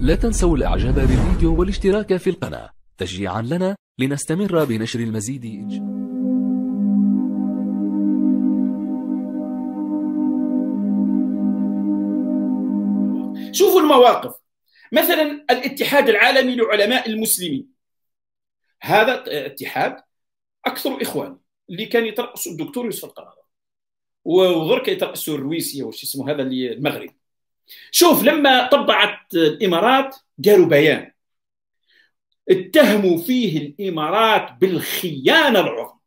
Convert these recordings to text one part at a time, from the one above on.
لا تنسوا الاعجاب بالفيديو والاشتراك في القناة تشجيعا لنا لنستمر بنشر المزيد. شوفوا المواقف، مثلا الاتحاد العالمي لعلماء المسلمين، هذا اتحاد اكثر اخوان اللي كان يترأسه الدكتور يوسف القرضاوي، وذرك يترأسه الرويسي وش اسمه هذا اللي المغرب. شوف لما طبعت الامارات داروا بيان اتهموا فيه الامارات بالخيانه العظمى،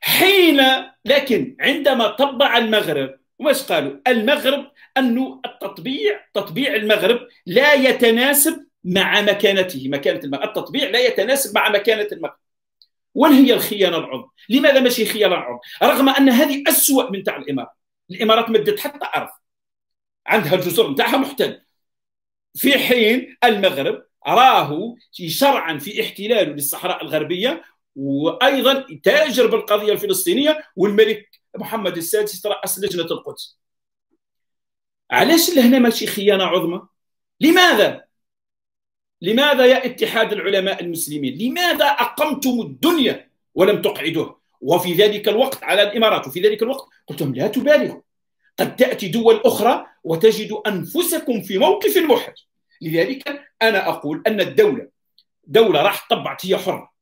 حين لكن عندما طبع المغرب واش قالوا؟ المغرب انه تطبيع المغرب لا يتناسب مع مكانته، مكانه المغرب، التطبيع لا يتناسب مع مكانه المغرب. وين هي الخيانه العظمى؟ لماذا ماشي خيانه العظمى؟ رغم ان هذه اسوء من تاع الامارات، الامارات مدت حتى ارض عندها الجزر نتاعها محتل، في حين المغرب راهو شرعا في احتلاله للصحراء الغربيه، وايضا تاجر بالقضيه الفلسطينيه، والملك محمد السادس ترأس لجنه القدس. علاش لهنا ماشي خيانه عظمى؟ لماذا؟ لماذا يا اتحاد العلماء المسلمين؟ لماذا اقمتم الدنيا ولم تقعدوها؟ وفي ذلك الوقت على الامارات، وفي ذلك الوقت قلت لهم لا تبالغوا، قد تأتي دول أخرى وتجد أنفسكم في موقف محرج. لذلك أنا أقول أن الدولة دولة راح طبعت هي حرة،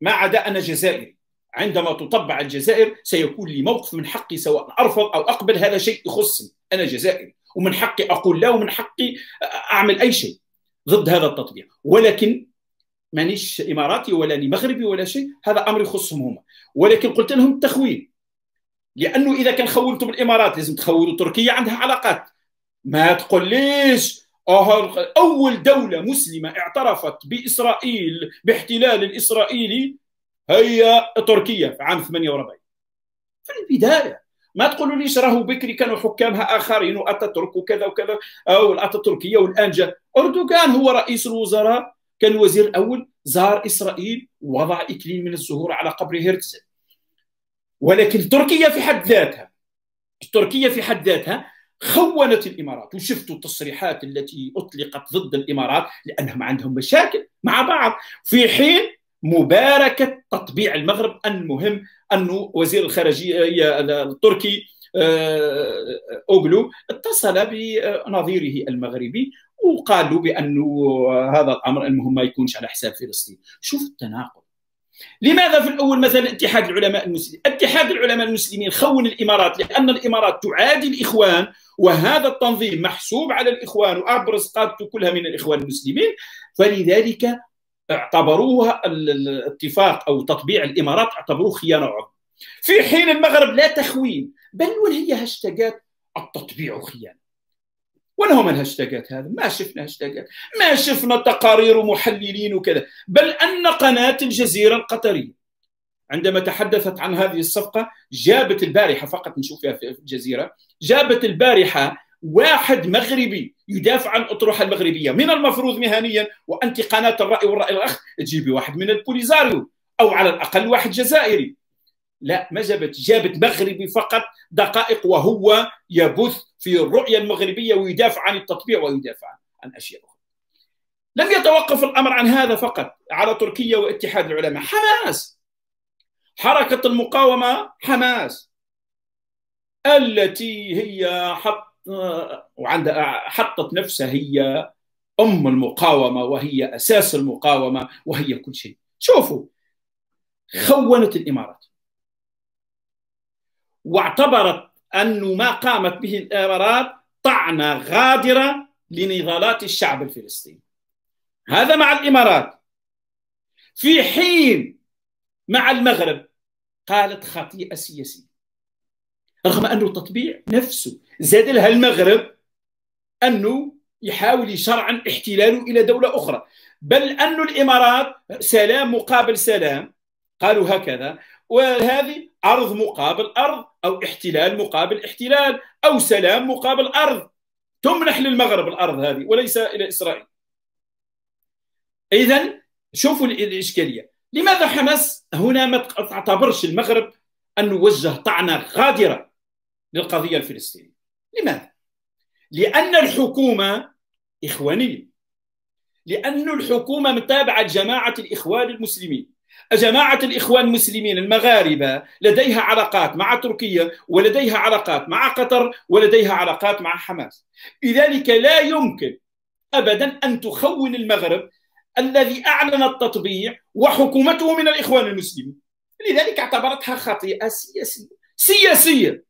ما عدا أنا جزائري، عندما تطبع الجزائر سيكون لي موقف من حقي سواء أرفض أو أقبل، هذا شيء يخصني، أنا جزائري ومن حقي أقول لا ومن حقي أعمل أي شيء ضد هذا التطبيع، ولكن مانيش إماراتي ولا مغربي ولا شيء، هذا أمر يخصهم هما. ولكن قلت لهم التخوين، لانه اذا كان خولتم الامارات لازم تخولوا تركيا، عندها علاقات، ما تقوليش اول دوله مسلمه اعترفت باسرائيل باحتلال الاسرائيلي هي تركيا في عام 48 في البدايه. ما تقولوليش راهو بكري كانوا حكامها اخرين واتاترك وكذا وكذا او الاتاتركيه، والان جاء اردوغان هو رئيس الوزراء، كان وزير اول، زار اسرائيل ووضع اكليل من الزهور على قبر هرتزل. ولكن تركيا في حد ذاتها، تركيا في حد ذاتها خونت الامارات، وشفتوا التصريحات التي اطلقت ضد الامارات لانهم عندهم مشاكل مع بعض، في حين مباركه تطبيع المغرب. المهم انه وزير الخارجيه التركي اوغلو اتصل بنظيره المغربي وقالوا بانه هذا الامر المهم ما يكونش على حساب فلسطين. شوف التناقض. لماذا في الأول مثلا اتحاد العلماء المسلمين؟ اتحاد العلماء المسلمين خون الإمارات لأن الإمارات تعادي الإخوان، وهذا التنظيم محسوب على الإخوان وأبرز قادته كلها من الإخوان المسلمين، فلذلك اعتبروها الاتفاق أو تطبيع الإمارات اعتبروه خيانة عظمى. في حين المغرب لا تخوين، بل وهي هاشتاجات التطبيع خيانة. وين هما الهاشتاجات هذا؟ ما شفنا هاشتاجات، ما شفنا تقارير ومحللين وكذا، بل أن قناة الجزيرة القطرية عندما تحدثت عن هذه الصفقة جابت البارحة، فقط نشوف فيها في الجزيرة، جابت البارحة واحد مغربي يدافع عن الأطروحة المغربية، من المفروض مهنيا وأنت قناة الرأي والرأي الأخ تجيبي واحد من البوليساريو أو على الأقل واحد جزائري. لا ما جابت، جابت مغربي فقط دقائق وهو يبث في الرؤية المغربية ويدافع عن التطبيع ويدافع عن أشياء أخرى. لم يتوقف الأمر عن هذا فقط على تركيا واتحاد العلماء، حماس، حركة المقاومة حماس التي هي حطت نفسها هي أم المقاومة وهي أساس المقاومة وهي كل شيء. شوفوا خونت الإمارات واعتبرت أن ما قامت به الإمارات طعنة غادرة لنضالات الشعب الفلسطيني، هذا مع الإمارات، في حين مع المغرب قالت خطيئة سياسية، رغم أنه التطبيع نفسه زاد لها المغرب أنه يحاول يشرعا احتلاله إلى دولة أخرى، بل أن الإمارات سلام مقابل سلام، قالوا هكذا، وهذه أرض مقابل أرض أو احتلال مقابل احتلال أو سلام مقابل أرض، تمنح للمغرب الأرض هذه وليس إلى إسرائيل. إذن شوفوا الإشكالية، لماذا حماس هنا ما تعتبرش المغرب أنه وجه طعنة غادرة للقضية الفلسطينية؟ لماذا؟ لأن الحكومة إخوانية، لأن الحكومة متابعة جماعة الإخوان المسلمين. جماعة الإخوان المسلمين المغاربة لديها علاقات مع تركيا، ولديها علاقات مع قطر، ولديها علاقات مع حماس. لذلك لا يمكن أبدا أن تخون المغرب الذي أعلن التطبيع وحكومته من الإخوان المسلمين. لذلك اعتبرتها خطيئة سياسية،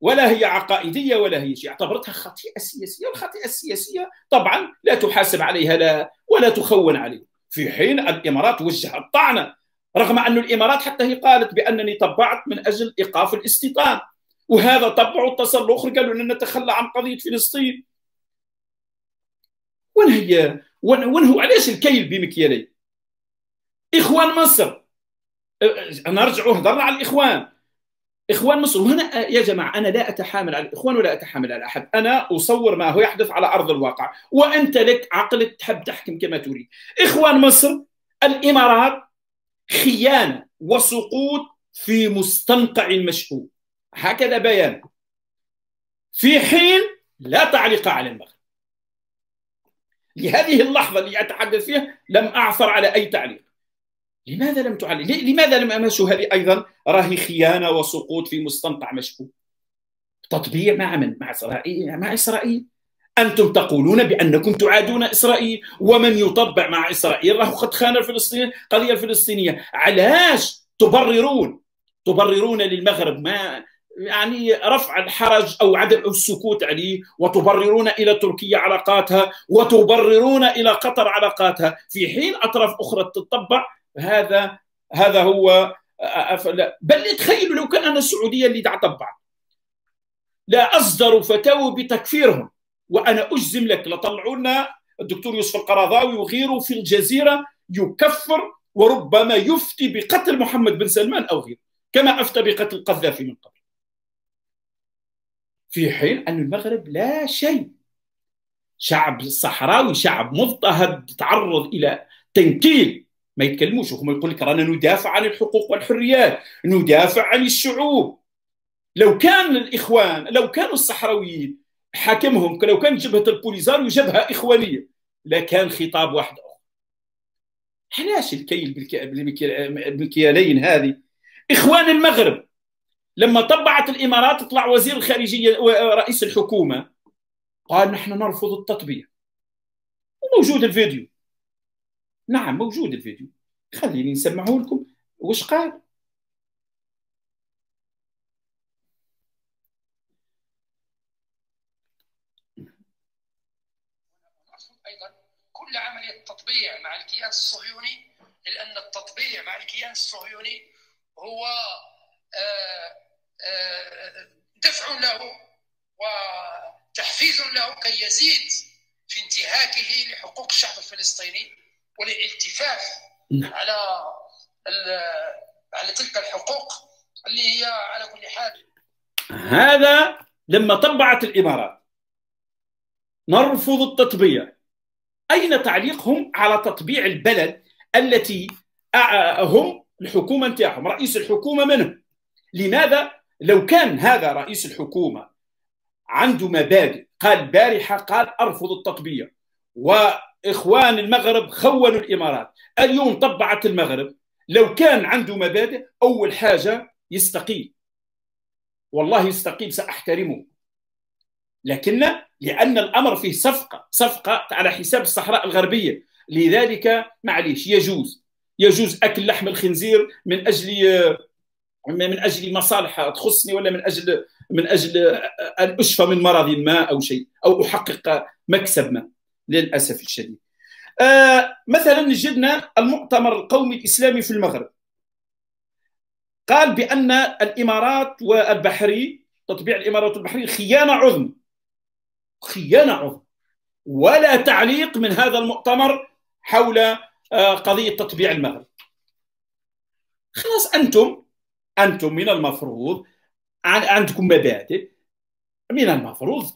ولا هي عقائدية ولا هي شيء، اعتبرتها خطيئة سياسية. والخطيئة السياسية طبعا لا تحاسب عليها لا ولا تخون عليها، في حين الإمارات وجهت طعنة، رغم أن الإمارات حتى هي قالت بأنني طبعت من أجل إيقاف الاستيطان، وهذا طبع اتصل الآخر قالوا أننا نتخلى عن قضية فلسطين. وين هو علاش الكيل بمكيالين؟ إخوان مصر، نرجعوا هضرنا على الإخوان، إخوان مصر. وهنا يا جماعة أنا لا أتحامل على الإخوان ولا أتحامل على أحد، أنا أصور ما هو يحدث على أرض الواقع، وأنت لك عقلك تحب تحكم كما تريد. إخوان مصر، الإمارات، خيانة وسقوط في مستنقع المشؤوم، هكذا بيان، في حين لا تعليق على المغرب. لهذه اللحظة اللي أتحدث فيها لم أعثر على أي تعليق. لماذا لم تعلق؟ لماذا لم أمسوا هذه أيضا؟ راهي خيانة وسقوط في مستنقع مشؤوم. تطبيع مع من؟ مع إسرائيل، مع إسرائيل. أنتم تقولون بأنكم تعادون إسرائيل، ومن يطبع مع إسرائيل راهو قد خان الفلسطينيين، القضية الفلسطينية. علاش تبررون للمغرب ما يعني رفع الحرج أو عدم السكوت عليه، وتبررون إلى تركيا علاقاتها، وتبررون إلى قطر علاقاتها، في حين أطراف أخرى تتطبع. هذا هو. بل تخيلوا لو كان أنا السعودية اللي تعتبع لا أصدر فتاوى بتكفيرهم، وأنا أجزم لك لطلعوا لنا الدكتور يوسف القرضاوي وغيره في الجزيرة يكفر، وربما يفتي بقتل محمد بن سلمان أو غيره، كما أفتى بقتل قذافي من قبل، في حين أن المغرب لا شيء. شعب صحراوي، شعب مضطهد، تعرض إلى تنكيل، ما يتكلموش، وهم يقول لك رانا ندافع عن الحقوق والحريات، ندافع عن الشعوب. لو كان الإخوان، لو كانوا الصحراويين حاكمهم، لو كان جبهة البوليساريو جبهة إخوانية، لكان خطاب واحد آخر. علاش الكيل بالمكيالين هذه؟ إخوان المغرب لما طبعت الإمارات طلع وزير الخارجية ورئيس الحكومة قال نحن نرفض التطبيع، وموجود الفيديو. نعم موجود الفيديو، خليني نسمعه لكم واش قال. نرفض ايضا كل عمليه تطبيع مع الكيان الصهيوني، لان التطبيع مع الكيان الصهيوني هو دفع له وتحفيز له كي يزيد في انتهاكه لحقوق الشعب الفلسطيني والالتفاف على تلك الحقوق اللي هي على كل حال. هذا لما طبعت الإمارات نرفض التطبيع. أين تعليقهم على تطبيع البلد التي هم الحكومة نتاعهم، رئيس الحكومة منهم؟ لماذا؟ لو كان هذا رئيس الحكومة عنده مبادئ، قال بارحة قال أرفض التطبيع، و إخوان المغرب خونوا الإمارات، اليوم طبعت المغرب، لو كان عنده مبادئ أول حاجة يستقيل، والله يستقيل سأحترمه، لكن لأن الأمر فيه صفقة على حساب الصحراء الغربية. لذلك معليش يجوز أكل لحم الخنزير من أجل مصالح تخصني، ولا من أجل أن أشفى من مرض ما أو شيء، أو أحقق مكسب ما، للأسف الشديد. مثلا جدنا المؤتمر القومي الإسلامي في المغرب قال بأن الإمارات والبحرين، تطبيع الإمارات والبحرين خيانة عظمى، ولا تعليق من هذا المؤتمر حول قضية تطبيع المغرب. خلاص، أنتم من المفروض عندكم مبادئ، من المفروض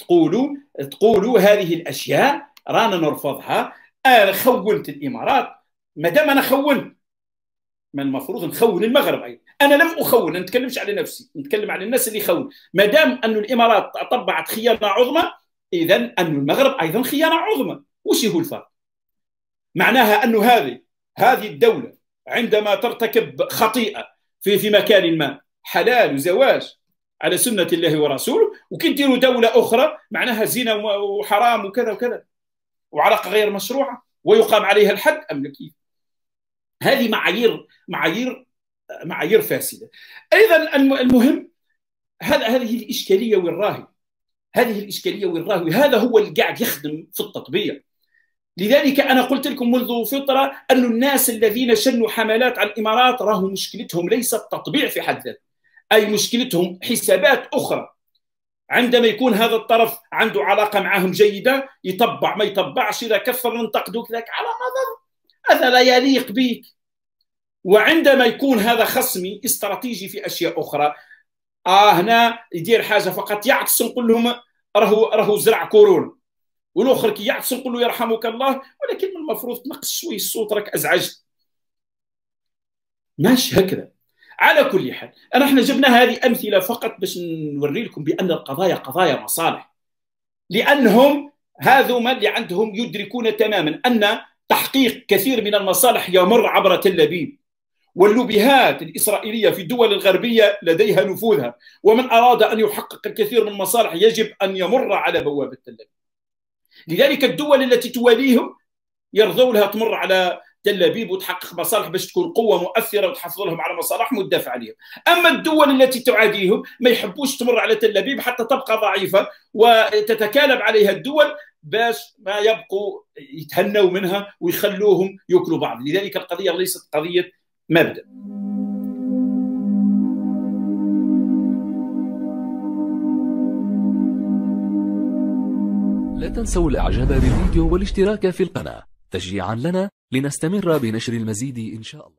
تقولوا هذه الأشياء رانا نرفضها. أنا خونت الإمارات، ما دام أنا خونت من المفروض نخون المغرب أيضا. أنا لم أخون، ما نتكلمش على نفسي، نتكلم على الناس اللي خون. ما دام أن الإمارات طبعت خيانة عظمى، إذا أن المغرب أيضا خيانة عظمى. وش هو الفرق؟ معناها أن هذه الدولة عندما ترتكب خطيئة في مكان ما حلال زواج على سنة الله ورسوله، وكنديروا دولة أخرى معناها زنا وحرام وكذا وكذا وعلاقة غير مشروعة ويقام عليها الحد أملكي. هذه معايير فاسدة. أيضا المهم هذه الإشكالية والراهي، هذا هو اللي قاعد يخدم في التطبيع. لذلك أنا قلت لكم منذ فترة أن الناس الذين شنوا حملات على الإمارات راهم مشكلتهم ليس التطبيع في حد ذاته، أي مشكلتهم حسابات أخرى. عندما يكون هذا الطرف عنده علاقة معهم جيدة يطبع ما يطبعش، إذا كفر ننتقدوك ذاك على هذا لا يليق بك. وعندما يكون هذا خصمي استراتيجي في أشياء أخرى هنا يدير حاجة فقط يعكس نقول لهم راهو زرع كورونا، والآخر كي يعكس نقول له يرحمك الله، ولكن من المفروض تنقص شوي الصوت راك أزعجت. ماشي هكذا. على كل حال احنا جبنا هذه امثله فقط باش نوري لكم بان القضايا قضايا مصالح، لانهم هذوما اللي عندهم يدركون تماما ان تحقيق كثير من المصالح يمر عبر تل ابيب، واللوبيهات الاسرائيليه في الدول الغربيه لديها نفوذها، ومن اراد ان يحقق الكثير من المصالح يجب ان يمر على بوابه تل ابيب. لذلك الدول التي تواليهم يرضوا لها تمر على تل أبيب وتحقق مصالح باش تكون قوة مؤثرة وتحافظ لهم على مصالحهم وتدافع عليهم. أما الدول التي تعاديهم ما يحبوش تمر على تل أبيب حتى تبقى ضعيفة وتتكالب عليها الدول باش ما يبقوا يتهنوا منها ويخلوهم يأكلوا بعض. لذلك القضية ليست قضية مبدأ. لا تنسوا الإعجاب بالفيديو والاشتراك في القناة تشجيعا لنا لنستمر بنشر المزيد إن شاء الله.